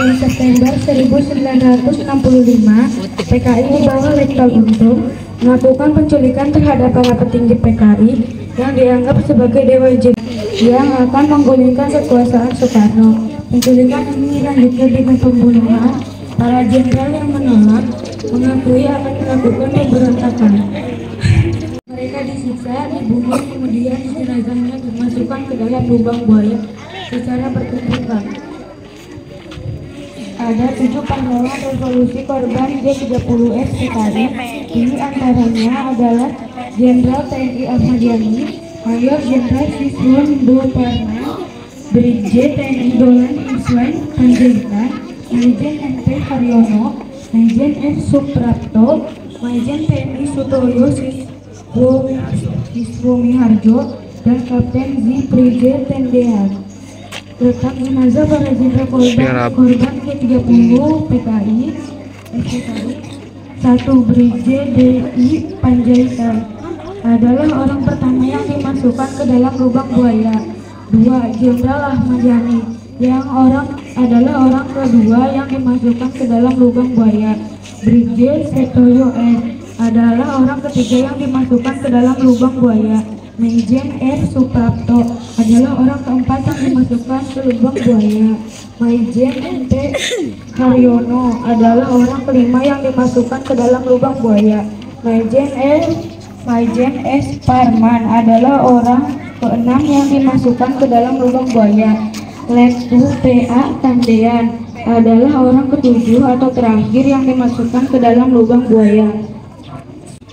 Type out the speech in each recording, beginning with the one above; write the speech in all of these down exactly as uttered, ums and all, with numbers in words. dua puluh September seribu sembilan ratus enam puluh lima, P K I di bawah Letkol Untung melakukan penculikan terhadap para petinggi P K I yang dianggap sebagai dewa jin yang akan menggulingkan kekuasaan Soekarno. Penculikan ini dilanjutkan dengan pembunuhan para jenderal yang menolak mengakui akan melakukan pemberontakan. Mereka disiksa, dibunuh, kemudian jenazahnya dimasukkan ke dalam lubang buaya secara bertumpukan. Ada tujuh pahlawan revolusi korban D tiga puluh S P K I. Ini antaranya adalah Jenderal T N I Ahmad Yani, Mayor Jenderal Siswondo Parman, Brigjen T N I Donald Isaac Panjaitan, Majen Henry Cardono, Majen N Soeprapto, Majen T N I Sutoyo Siswomiharjo, dan Kapten Z Pierre Tendean. Letak jenazah para jenderal korban, korban ke tiga puluh P K I, P K I satu Brigjen D I Panjaitan adalah orang pertama yang dimasukkan ke dalam lubang buaya. Dua Jenderal Ahmad Yani yang orang adalah orang kedua yang dimasukkan ke dalam lubang buaya. Brigjen Sutoyo N adalah orang ketiga yang dimasukkan ke dalam lubang buaya. Majen R Soeprapto adalah orang keempat yang dimasukkan ke lubang buaya. Majen N T Karyono adalah orang kelima yang dimasukkan ke dalam lubang buaya. Majen S Majen S Parman adalah orang keenam yang dimasukkan ke dalam lubang buaya. Letkol P A Tendean adalah orang ketujuh atau terakhir yang dimasukkan ke dalam lubang buaya.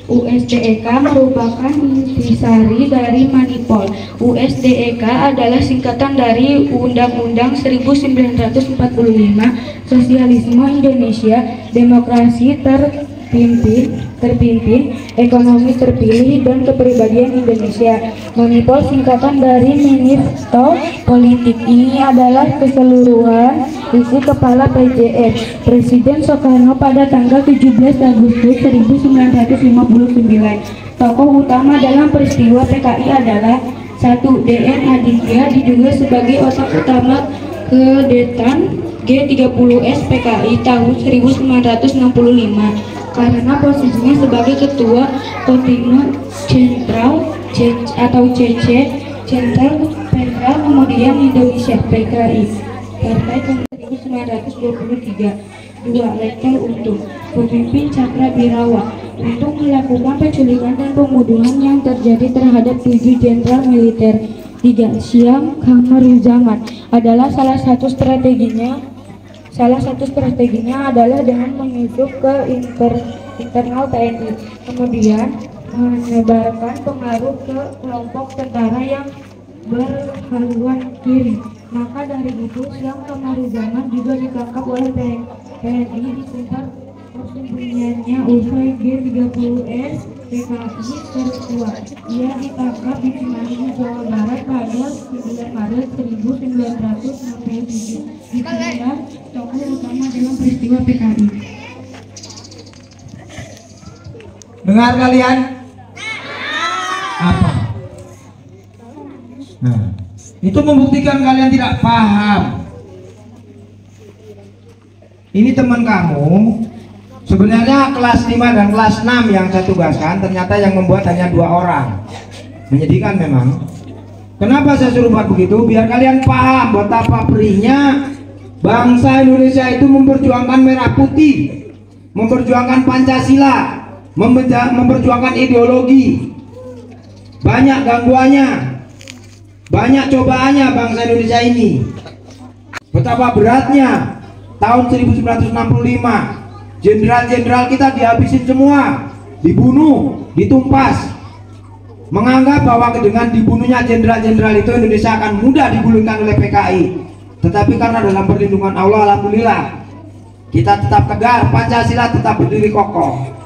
U S D E K merupakan intisari dari Manipol. U S D E K adalah singkatan dari Undang-Undang seribu sembilan ratus empat puluh lima Sosialisme Indonesia, Demokrasi Terpimpin, terpimpin, Ekonomi Terpilih, dan Kepribadian Indonesia. Manipol singkatan dari Ministro Politik. Ini adalah keseluruhan isi kepala P J S Presiden Soekarno pada tanggal tujuh belas Agustus seribu sembilan ratus lima puluh sembilan. Tokoh utama dalam peristiwa P K I adalah satu D N Aidit, diduga sebagai otak utama kedetan G tiga puluh S P K I tahun seribu sembilan ratus enam puluh lima karena posisinya sebagai ketua kontingen Central atau C C Central Pentra kemudian Indonesia P K I Partai seribu sembilan ratus dua puluh tiga. Dua Letkol Untung pemimpin Cakrabirawa untuk melakukan penculikan dan pembunuhan yang terjadi terhadap tujuh jenderal militer. Tiga Siam Kamaruzaman adalah salah satu strateginya salah satu strateginya adalah dengan mengidup ke inter, internal T N I, kemudian menyebarkan pengaruh ke kelompok tentara yang berhaluan kiri. Maka dari itu, Siam Kamaruzaman juga ditangkap oleh T N I di sekitar persembunyiannya usai G tiga puluh S P K I tertua. Ia ditangkap di Cimahi, Jawa Barat pada sembilan Maret seribu sembilan ratus enam puluh tujuh. Itulah tokoh utama dalam peristiwa P K I. Dengar kalian? Apa? Nah. Itu membuktikan kalian tidak paham. Ini teman kamu sebenarnya kelas lima dan kelas enam yang saya tugaskan, ternyata yang membuat hanya dua orang. Menyedihkan memang. Kenapa saya suruh buat begitu? Biar kalian paham betapa perihnya bangsa Indonesia itu memperjuangkan merah putih, memperjuangkan Pancasila, memperjuangkan ideologi. Banyak gangguannya, banyak cobaannya bangsa Indonesia ini. Betapa beratnya tahun seribu sembilan ratus enam puluh lima. Jenderal-jenderal kita dihabisin semua, dibunuh, ditumpas. Menganggap bahwa dengan dibunuhnya jenderal-jenderal itu Indonesia akan mudah digulingkan oleh P K I. Tetapi karena dalam perlindungan Allah, alhamdulillah, kita tetap tegar, Pancasila tetap berdiri kokoh.